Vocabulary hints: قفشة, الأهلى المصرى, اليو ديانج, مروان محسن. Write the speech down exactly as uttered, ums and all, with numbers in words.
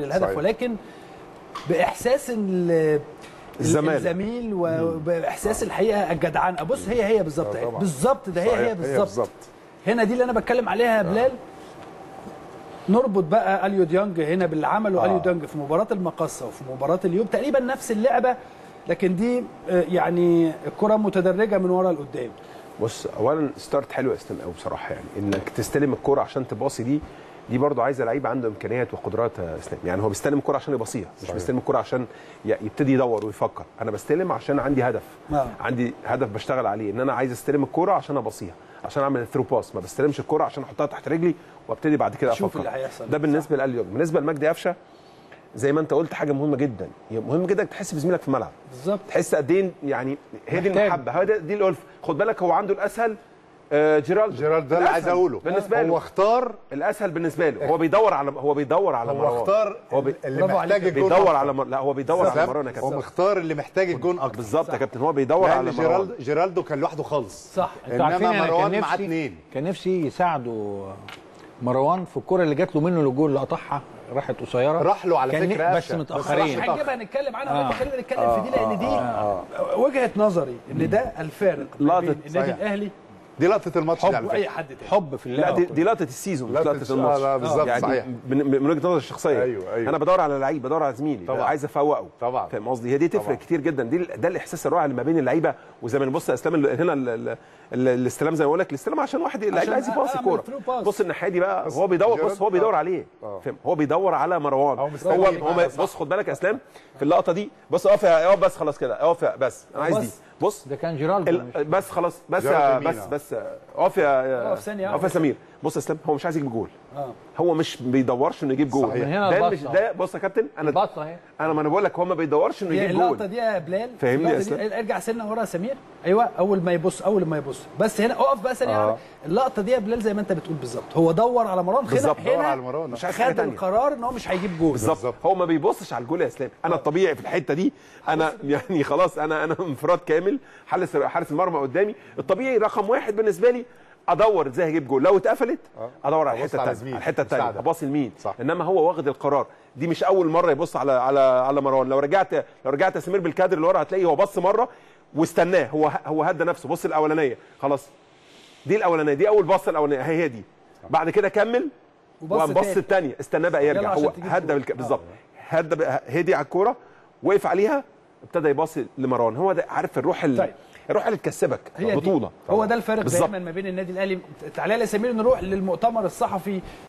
الهدف صحيح. ولكن باحساس الزميل وباحساس آه. الحقيقه الجدعانه. بص هي هي بالظبط آه بالظبط ده هي هي بالظبط هنا دي اللي انا بتكلم عليها يا بلال. آه. نربط بقى اليو ديانج هنا باللي عمله اليو آه. ديانج في مباراه المقصه وفي مباراه اليوم، تقريبا نفس اللعبه، لكن دي يعني الكره متدرجه من ورا لقدام. بص اولا ستارت حلو يا اسلام قوي بصراحه، يعني انك تستلم الكره عشان تباصي دي دي برضه عايزه لعيب عنده امكانيات وقدرات يا اسلام. يعني هو بيستلم الكره عشان يبصيها، مش بيستلم الكره عشان يبتدي يدور ويفكر. انا بستلم عشان عندي هدف آه. عندي هدف بشتغل عليه، ان انا عايز استلم الكره عشان ابصيها، عشان اعمل الثرو باس. ما بستلمش الكره عشان احطها تحت رجلي وابتدي بعد كده افكر. ده بالنسبه لقليل. بالنسبه لمجدي قفشه زي ما انت قلت حاجه مهمه جدا، مهم جدا تحس بزميلك في الملعب بالظبط، تحس قد ايه يعني. هي دي المحبه، دي الالفه. خد بالك هو عنده الاسهل. جيرالد جيرالد ده اللي عايز اقوله بالنسبه له، هو اختار الاسهل بالنسبه له. هو بيدور على هو بيدور على مروان، هو اختار اللي محتاج الجون. بيدور على لا هو بيدور على مروان يا كابتن، هو مختار اللي محتاج الجون اكتر. بالظبط يا كابتن، هو بيدور على مروان. جيرالد جيرالدو كان لوحده خالص، صح. انما مروان معاه اثنين. كان نفسي يساعده مروان في الكره اللي جات له منه للجول، اللي قطعها راحت قصيره، راح له على فكره بس متاخرين. هنجيبها نتكلم عنها، خلينا نتكلم في دي، لان دي وجهه نظري ان ده الفارق بين النادي الاهلي. دي لقطه الماتش دي على فكره، اي حد تاني حب في اللعبه. لا دي لقطه السيزون، مش لقطه الماتش. لا بالظبط يعني صحيح، من وجهه نظري الشخصيه. أيوة أيوة. انا بدور على لعيب، بدور على زميلي، عايز افوقه طبعا. فاهم قصدي؟ هي دي تفرق طبعا. كتير جدا. دي ده الاحساس الرائع اللي ما بين اللعيبه. وزي ما نبص يا اسلام هنا الاستلام، زي ما بقول لك الاستلام عشان واحد اللعيب عايز يباص الكوره. بص الناحيه دي بقى، هو بيدور. بص هو بيدور عليه، فاهم؟ هو بيدور على مروان. هو بص خد بالك يا اسلام في اللقطه دي، بص اقف اقف بس خلاص كده، اقف بس انا عايز دي. بص ده كان جيرالد بس خلاص، بس بس بس اقف يا اقف يا سمير. بص يا اسلام هو مش عايز يجيب جول، هو مش بيدورش انه يجيب جول. ده مش ده. بص يا كابتن انا انا ما انا بقول لك هو ما بيدورش انه يجيب جول. اللقطه دي يا بلال فاهمني يا اسلام، ارجع سنه ورا يا سمير. ايوه اول ما يبص، اول ما يبص بس هنا اقف بقى ثانيه آه. اللقطه دي يا بلال زي ما انت بتقول بالظبط، هو دور على مروان. بالظبط دور على مروان، مش عايز خد القرار ان هو مش هيجيب جول. بالظبط هو ما بيبصش على الجول يا اسلام. انا الطبيعي في الحته دي انا يعني خلاص انا انا انفراد كامل، حارس حارس المرمى قدامي. الطبيعي رقم واحد بالنسبه لي ادور ازاي هجيب جول. لو اتقفلت ادور على الحته الثانيه، على الحته الثانيه اباصي لمين. انما هو واخد القرار. دي مش اول مره يبص على على على مروان. لو رجعت لو رجعت يا سمير بالكادر اللي ورا هتلاقيه هو بص مره واستناه، هو هو هدى نفسه. بص الاولانيه خلاص، دي الاولانيه، دي اول باصه الاولانيه هي هي دي. بعد كده كمل وبص الثانيه، استناه بقى يرجع. هو هدى بالظبط، هدى هدي على الكوره، وقف عليها، ابتدى يباصي لمروان. هو ده عارف الروح ال... الروح اللي تكسبك بطوله. هو ده الفرق دايما ما بين النادي الاهلي. تعالى يا سمير نروح للمؤتمر الصحفي.